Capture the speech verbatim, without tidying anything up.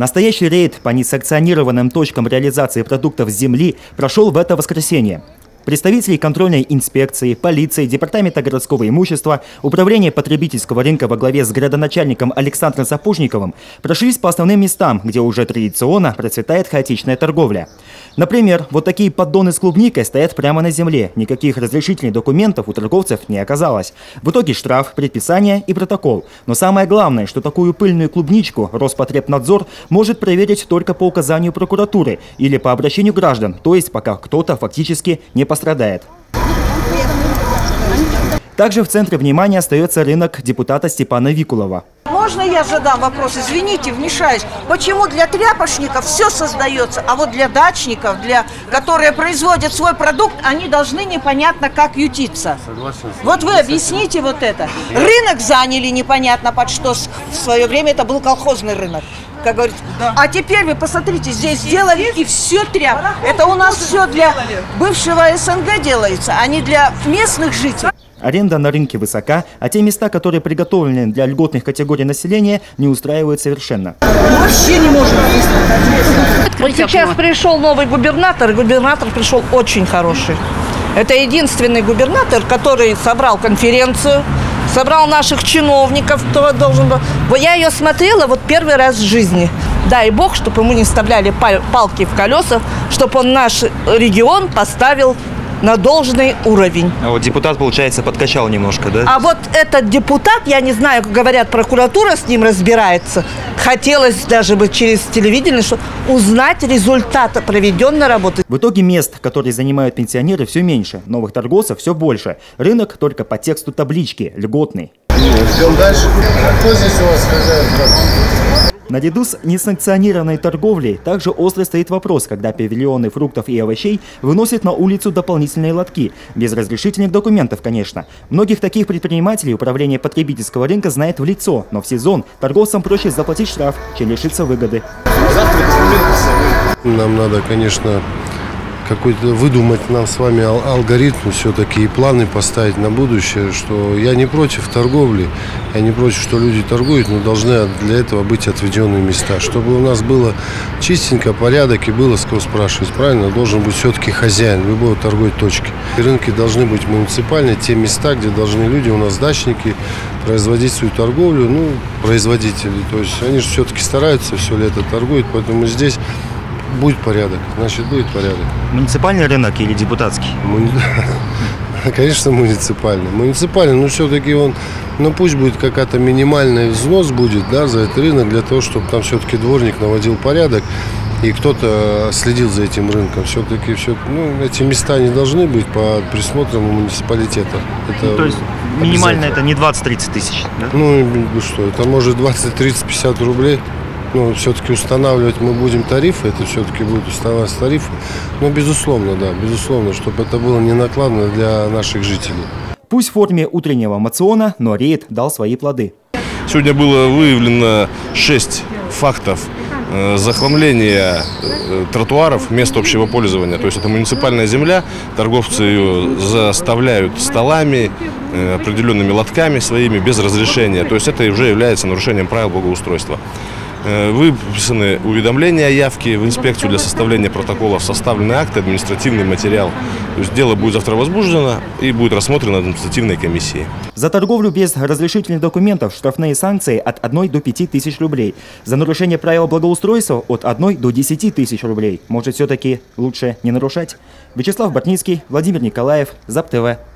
Настоящий рейд по несанкционированным точкам реализации продуктов с земли прошел в это воскресенье. Представители контрольной инспекции, полиции, департамента городского имущества, управления потребительского рынка во главе с градоначальником Александром Сапожниковым прошлись по основным местам, где уже традиционно процветает хаотичная торговля. Например, вот такие поддоны с клубникой стоят прямо на земле. Никаких разрешительных документов у торговцев не оказалось. В итоге штраф, предписание и протокол. Но самое главное, что такую пыльную клубничку Роспотребнадзор может проверить только по указанию прокуратуры или по обращению граждан, то есть пока кто-то фактически не пострадает. Также в центре внимания остается рынок депутата Степана Викулова. Можно я задам вопрос? Извините, вмешаюсь. Почему для тряпочников все создается, а вот для дачников, для, которые производят свой продукт, они должны непонятно как ютиться? Согласен. Вот вы объясните вот это. Рынок заняли непонятно под что. В свое время это был колхозный рынок. Как говорится. Да. А теперь вы посмотрите, здесь сделали и все тряпки. Это у нас все для бывшего СНГ делается, а не для местных жителей. Аренда на рынке высока, а те места, которые приготовлены для льготных категорий населения, не устраивают совершенно. Вообще не может быть. Вот сейчас пришел новый губернатор, и губернатор пришел очень хороший. Это единственный губернатор, который собрал конференцию, собрал наших чиновников, кто должен был. Я ее смотрела вот первый раз в жизни. Дай бог, чтобы мы не вставляли палки в колеса, чтобы он наш регион поставил на должный уровень. А вот депутат, получается, подкачал немножко, да? А вот этот депутат, я не знаю, говорят, прокуратура с ним разбирается. Хотелось даже бы через телевидение что узнать результаты проведенной работы. В итоге мест, которые занимают пенсионеры, все меньше. Новых торговцев все больше. Рынок только по тексту таблички, льготный. Идем дальше. А кто здесь у вас хозяин? Наряду с несанкционированной торговлей также остро стоит вопрос, когда павильоны фруктов и овощей выносят на улицу дополнительные лотки. Без разрешительных документов, конечно. Многих таких предпринимателей управление потребительского рынка знает в лицо, но в сезон торговцам проще заплатить штраф, чем лишиться выгоды. Нам надо, конечно, какой-то выдумать нам с вами алгоритм, все-таки и планы поставить на будущее, что я не против торговли, я не против, что люди торгуют, но должны для этого быть отведенные места. Чтобы у нас было чистенько, порядок и было с кого спрашивать, правильно, должен быть все-таки хозяин любой торговой точки. И рынки должны быть муниципальные, те места, где должны люди, у нас дачники, производить свою торговлю, ну, производители, то есть они же все-таки стараются, все лето торгуют, поэтому здесь будет порядок, значит будет порядок. Муниципальный рынок или депутатский? Муни... Конечно, муниципальный. Муниципальный, но все-таки он, ну пусть будет какая-то минимальный взнос будет, да, за этот рынок, для того, чтобы там все-таки дворник наводил порядок и кто-то следил за этим рынком. Все-таки все, ну, эти места не должны быть под присмотром муниципалитета. Это, ну, то есть минимально это не двадцать-тридцать тысяч, да? Ну что, это может двадцать-тридцать-пятьдесят рублей. Ну, все-таки устанавливать мы будем тарифы, это все-таки будут устанавливать тарифы. Но, безусловно, да, безусловно, чтобы это было не накладно для наших жителей. Пусть в форме утреннего мациона, но рейд дал свои плоды. Сегодня было выявлено шесть фактов захламления тротуаров, мест общего пользования. То есть это муниципальная земля, торговцы ее заставляют столами, определенными лотками своими без разрешения. То есть это уже является нарушением правил благоустройства. Выписаны уведомления о явке в инспекцию для составления протоколов, составлены акты, административный материал. То есть дело будет завтра возбуждено и будет рассмотрено административной комиссией. За торговлю без разрешительных документов штрафные санкции от одной до пяти тысяч рублей. За нарушение правил благоустройства от одной до десяти тысяч рублей. Может, все-таки лучше не нарушать? Вячеслав Барницкий, Владимир Николаев, ЗАП-ТВ.